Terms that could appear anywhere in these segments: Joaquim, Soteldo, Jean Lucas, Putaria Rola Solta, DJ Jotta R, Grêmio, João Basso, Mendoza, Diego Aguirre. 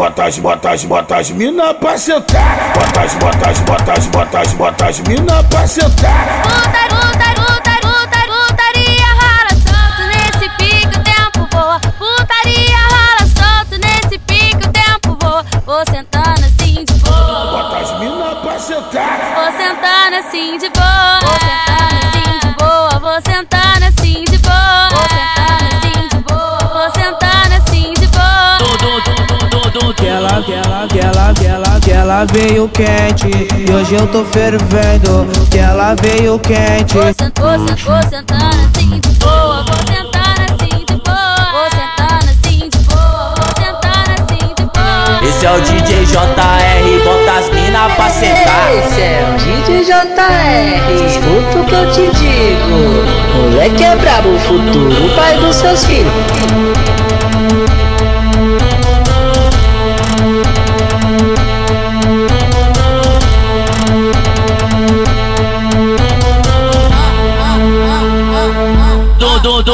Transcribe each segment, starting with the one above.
Bota as mina pra sentar. Bota as mina pra sentar. Putaria rola solto nesse pique, o tempo voa. Putaria rola solto nesse pique, o tempo voa. Vou sentando assim de boa. Bota as mina pra sentar. Vou sentando assim de boa. Vou sentando assim de boa. Vou sentando assim de boa. Vou sentando assim de boa. Vou sentando assim de boa. Que ela veio quente e hoje eu tô fervendo. Que ela veio quente. Vou sentando assim de boa. Vou sentando assim de boa. Vou sentando assim de boa. Vou sentando assim de boa. Esse é o DJ Jotta R, bota as mina pra sentar. Esse é o DJ Jotta R, escuta o que eu te digo. Moleque é brabo, o futuro pai dos seus filhos.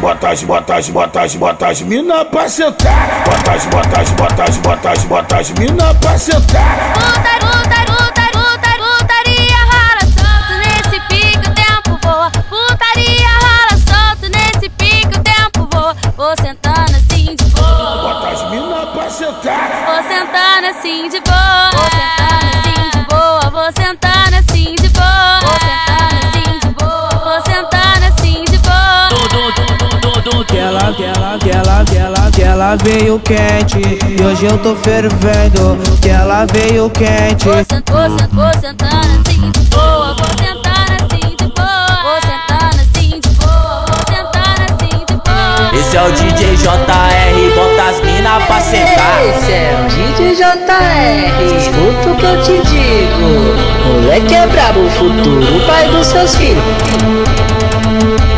Bota as mina pra sentar. Bota as mina pra sentar. Putaria rola solto nesse pique, o tempo voa. Putaria rola solto nesse pique, o tempo voa. Vou sentando assim de boa. Bota as mina pra sentar. Vou sentando assim de boa. Vou sentando assim de boa. Vou sentando assim de boa. Vou sentando assim de boa. Vou sentando assim de boa. Que ela veio quente e hoje eu tô fervendo. Que ela veio quente. Vou sentando assim de boa. Vou sentando assim de boa. Vou sentando assim de boa. Vou sentando assim de boa. Esse é o DJ Jotta R, bota as mina pra sentar. Esse é o DJ Jotta R, escuta o que eu te digo. Moleque é brabo, o futuro pai dos seus filhos.